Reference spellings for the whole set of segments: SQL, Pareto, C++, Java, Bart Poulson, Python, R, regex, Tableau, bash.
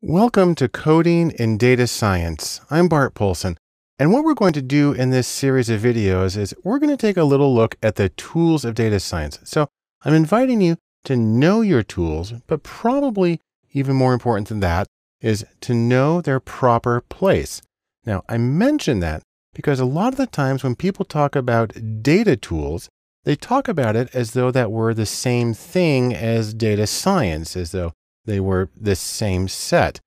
Welcome to Coding in Data Science. I'm Bart Poulson, and what we're going to do in this series of videos is we're going to take a little look at the tools of data science. So I'm inviting you to know your tools, but probably even more important than that is to know their proper place. Now, I mention that because a lot of the times when people talk about data tools, they talk about it as though that were the same thing as data science, as though they were the same set.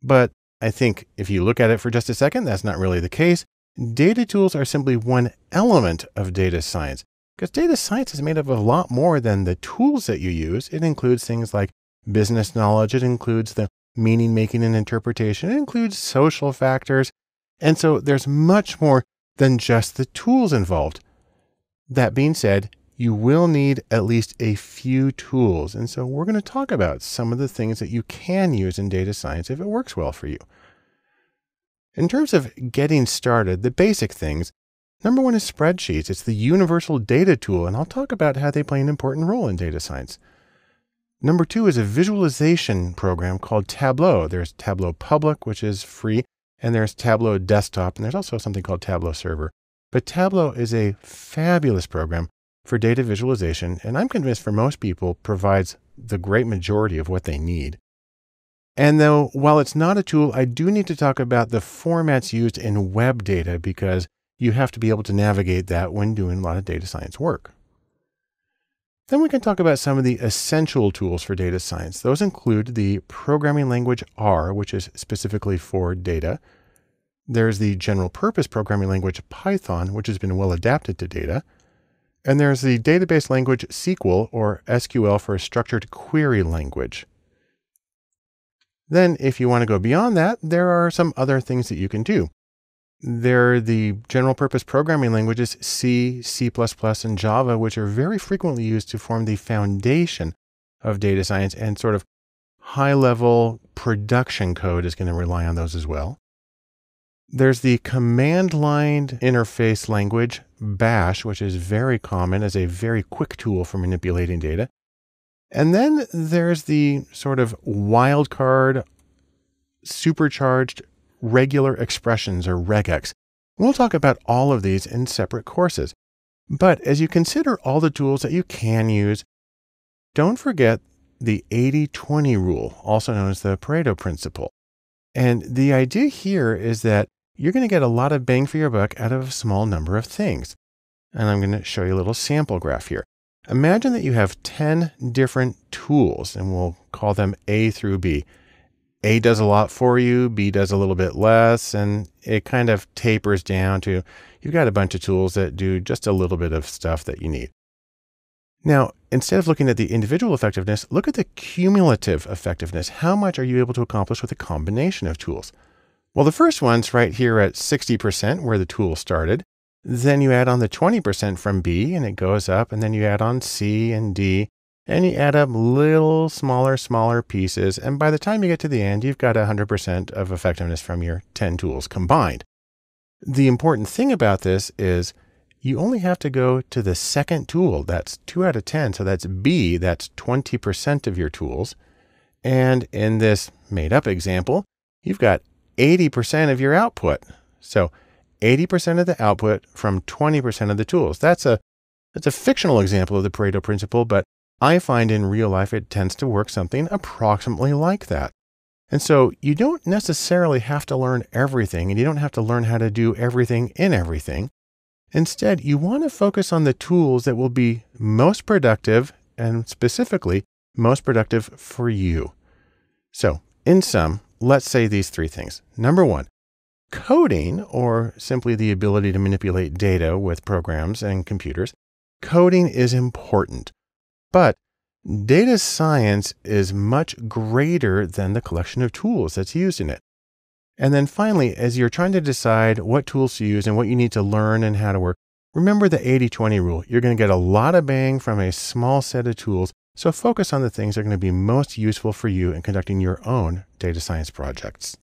But I think if you look at it for just a second, that's not really the case. Data tools are simply one element of data science, because data science is made up of a lot more than the tools that you use. It includes things like business knowledge. It includes the meaning making and interpretation. It includes social factors. And so there's much more than just the tools involved. That being said, you will need at least a few tools. And so we're going to talk about some of the things that you can use in data science if it works well for you. In terms of getting started, the basic things, number one is spreadsheets. It's the universal data tool, and I'll talk about how they play an important role in data science. Number two is a visualization program called Tableau. There's Tableau Public, which is free, and there's Tableau Desktop, and there's also something called Tableau Server. But Tableau is a fabulous program for data visualization, and I'm convinced for most people provides the great majority of what they need. And though, while it's not a tool, I do need to talk about the formats used in web data, because you have to be able to navigate that when doing a lot of data science work. Then we can talk about some of the essential tools for data science. Those include the programming language R, which is specifically for data. There's the general purpose programming language Python, which has been well adapted to data. And there's the database language SQL, or SQL for a structured query language. Then if you want to go beyond that, there are some other things that you can do. There are the general purpose programming languages C, C++, and Java, which are very frequently used to form the foundation of data science, and sort of high level production code is going to rely on those as well. There's the command line interface language, bash, which is very common as a very quick tool for manipulating data. And then there's the sort of wildcard, supercharged regular expressions, or regex. We'll talk about all of these in separate courses. But as you consider all the tools that you can use, don't forget the 80-20 rule, also known as the Pareto principle. And the idea here is that you're going to get a lot of bang for your buck out of a small number of things. And I'm going to show you a little sample graph here. Imagine that you have 10 different tools, and we'll call them A through B. A does a lot for you, B does a little bit less, and it kind of tapers down to, you've got a bunch of tools that do just a little bit of stuff that you need. Now, instead of looking at the individual effectiveness, look at the cumulative effectiveness. How much are you able to accomplish with a combination of tools? Well, the first one's right here at 60%, where the tool started. Then you add on the 20% from B, and it goes up, and then you add on C and D, and you add up little smaller pieces. And by the time you get to the end, you've got 100% of effectiveness from your 10 tools combined. The important thing about this is you only have to go to the second tool. That's 2 out of 10. So that's B, that's 20% of your tools. And in this made up example, you've got 80% of your output. So 80% of the output from 20% of the tools. That's a fictional example of the Pareto principle, but I find in real life it tends to work something approximately like that. And so you don't necessarily have to learn everything, and you don't have to learn how to do everything in everything. Instead, you want to focus on the tools that will be most productive, and specifically most productive for you. So in sum, let's say these three things. Number one, coding, or simply the ability to manipulate data with programs and computers. Coding is important, but data science is much greater than the collection of tools that's used in it. And then finally, as you're trying to decide what tools to use and what you need to learn and how to work, remember the 80-20 rule. You're going to get a lot of bang from a small set of tools. So focus on the things that are going to be most useful for you in conducting your own data science projects.